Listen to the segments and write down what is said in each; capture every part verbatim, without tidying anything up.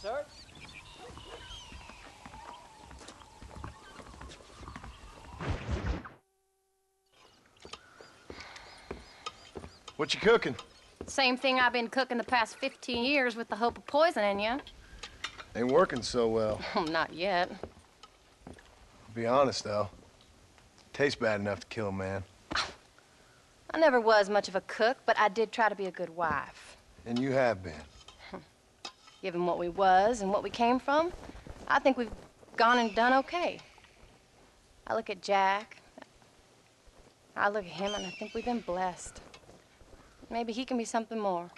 sir. What you cooking? Same thing I've been cooking the past fifteen years with the hope of poisoning you. Ain't working so well. Not yet. Be honest, though. Tastes bad enough to kill a man. I never was much of a cook, but I did try to be a good wife. And you have been. Given what we was and what we came from, I think we've gone and done okay. I look at Jack. I look at him, and I think we've been blessed. Maybe he can be something more.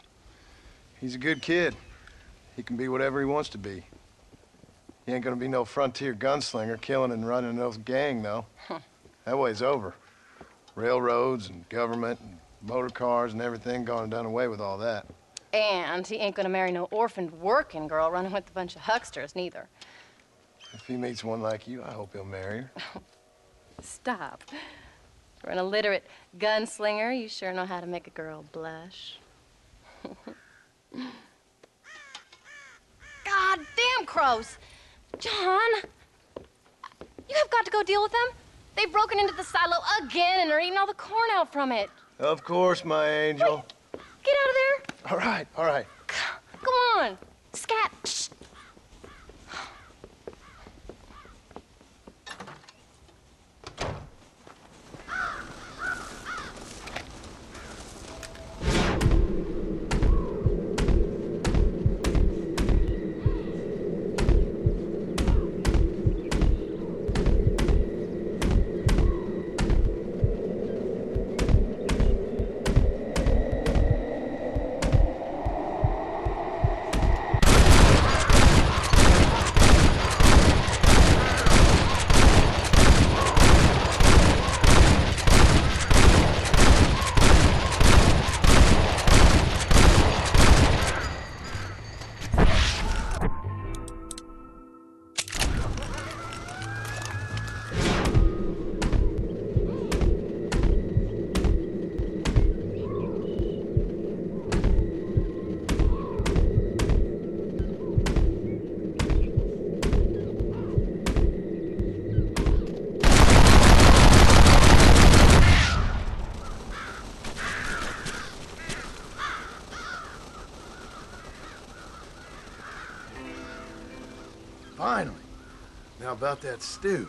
He's a good kid. He can be whatever he wants to be. He ain't gonna be no frontier gunslinger killing and running those gang, though. That way's over. Railroads and government and motor cars and everything gone and done away with all that. And he ain't gonna marry no orphaned working girl running with a bunch of hucksters, neither. If he meets one like you, I hope he'll marry her. Stop. For an illiterate gunslinger, you sure know how to make a girl blush. God damn crows! John! You have got to go deal with them. They've broken into the silo again and are eating all the corn out from it. Of course, my angel. Wait, get out of there. All right, all right. Come on. Scat. Shh. Finally. Now about that stew.